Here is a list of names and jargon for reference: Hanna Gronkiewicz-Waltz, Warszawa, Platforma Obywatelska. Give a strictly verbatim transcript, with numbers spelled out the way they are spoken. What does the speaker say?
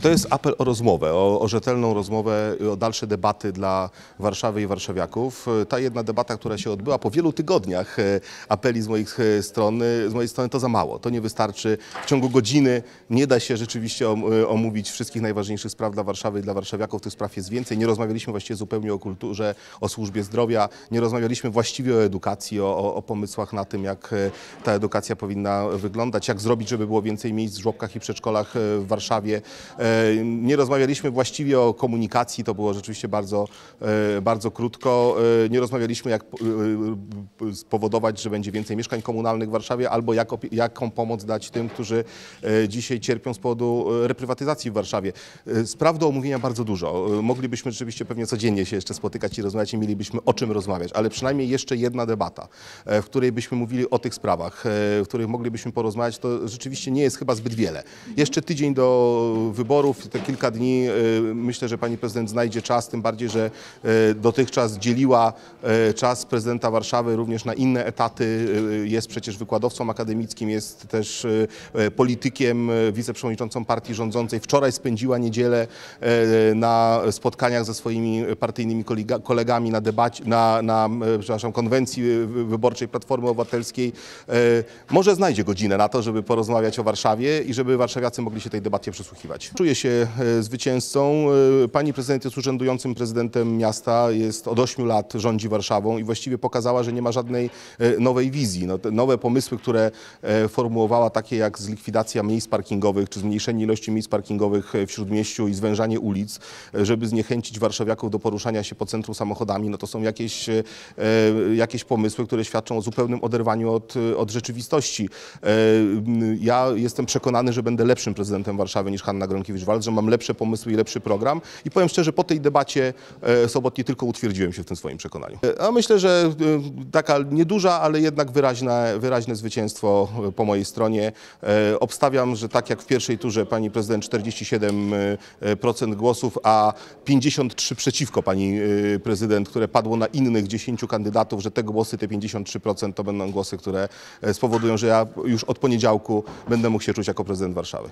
Czy to jest apel o rozmowę, o, o rzetelną rozmowę, o dalsze debaty dla Warszawy i warszawiaków? Ta jedna debata, która się odbyła po wielu tygodniach apeli z, moich strony, z mojej strony, to za mało. To nie wystarczy. W ciągu godziny nie da się rzeczywiście omówić wszystkich najważniejszych spraw dla Warszawy i dla warszawiaków. Tych spraw jest więcej. Nie rozmawialiśmy właściwie zupełnie o kulturze, o służbie zdrowia. Nie rozmawialiśmy właściwie o edukacji, o, o, o pomysłach na tym, jak ta edukacja powinna wyglądać, jak zrobić, żeby było więcej miejsc w żłobkach i przedszkolach w Warszawie. Nie rozmawialiśmy właściwie o komunikacji, to było rzeczywiście bardzo, bardzo krótko. Nie rozmawialiśmy, jak spowodować, że będzie więcej mieszkań komunalnych w Warszawie, albo jak, jaką pomoc dać tym, którzy dzisiaj cierpią z powodu reprywatyzacji w Warszawie. Spraw do omówienia bardzo dużo. Moglibyśmy rzeczywiście pewnie codziennie się jeszcze spotykać i rozmawiać i mielibyśmy o czym rozmawiać, ale przynajmniej jeszcze jedna debata, w której byśmy mówili o tych sprawach, w których moglibyśmy porozmawiać, to rzeczywiście nie jest chyba zbyt wiele. Jeszcze tydzień do wyborów, te kilka dni, myślę, że pani prezydent znajdzie czas, tym bardziej, że dotychczas dzieliła czas prezydenta Warszawy również na inne etaty. Jest przecież wykładowcą akademickim, jest też politykiem, wiceprzewodniczącą partii rządzącej. Wczoraj spędziła niedzielę na spotkaniach ze swoimi partyjnymi kolegami na debacie, na, na przepraszam, konwencji wyborczej Platformy Obywatelskiej. Może znajdzie godzinę na to, żeby porozmawiać o Warszawie i żeby warszawiacy mogli się tej debacie przysłuchiwać. Czuję się zwycięzcą. Pani prezydent jest urzędującym prezydentem miasta, jest od ośmiu lat, rządzi Warszawą i właściwie pokazała, że nie ma żadnej nowej wizji. No, te nowe pomysły, które formułowała, takie jak zlikwidacja miejsc parkingowych, czy zmniejszenie ilości miejsc parkingowych w Śródmieściu i zwężanie ulic, żeby zniechęcić warszawiaków do poruszania się po centrum samochodami, no to są jakieś, jakieś pomysły, które świadczą o zupełnym oderwaniu od, od rzeczywistości. Ja jestem przekonany, że będę lepszym prezydentem Warszawy niż Hanna Gronkiewicz-Waltz, że mam lepsze pomysły i lepszy program i powiem szczerze, po tej debacie sobotniej tylko utwierdziłem się w tym swoim przekonaniu. A myślę, że taka nieduża, ale jednak wyraźne, wyraźne zwycięstwo po mojej stronie. Obstawiam, że tak jak w pierwszej turze pani prezydent czterdzieści siedem procent głosów, a pięćdziesiąt trzy procent przeciwko pani prezydent, które padło na innych dziesięciu kandydatów, że te głosy, te pięćdziesiąt trzy procent to będą głosy, które spowodują, że ja już od poniedziałku będę mógł się czuć jako prezydent Warszawy.